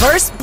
First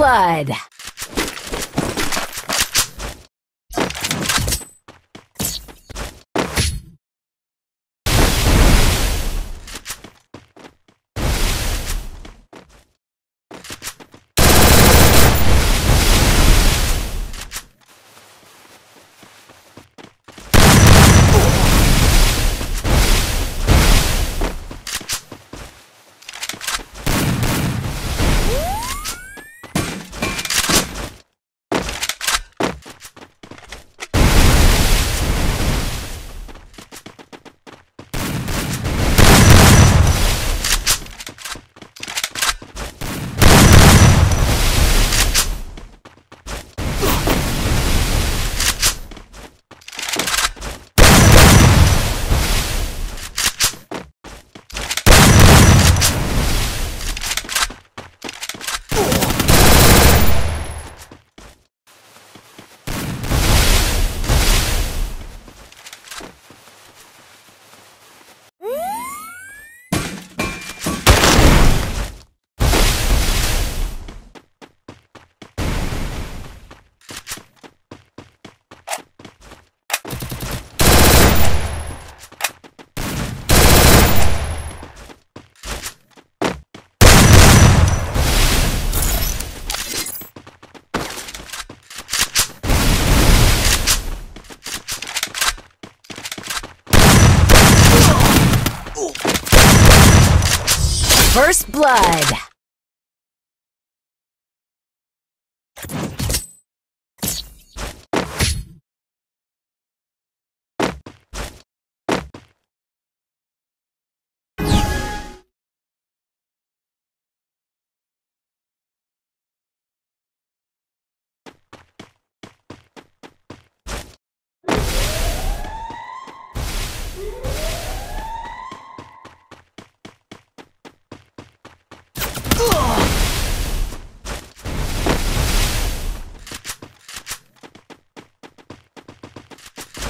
blood. First blood. Blood.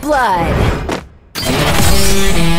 blood. First blood.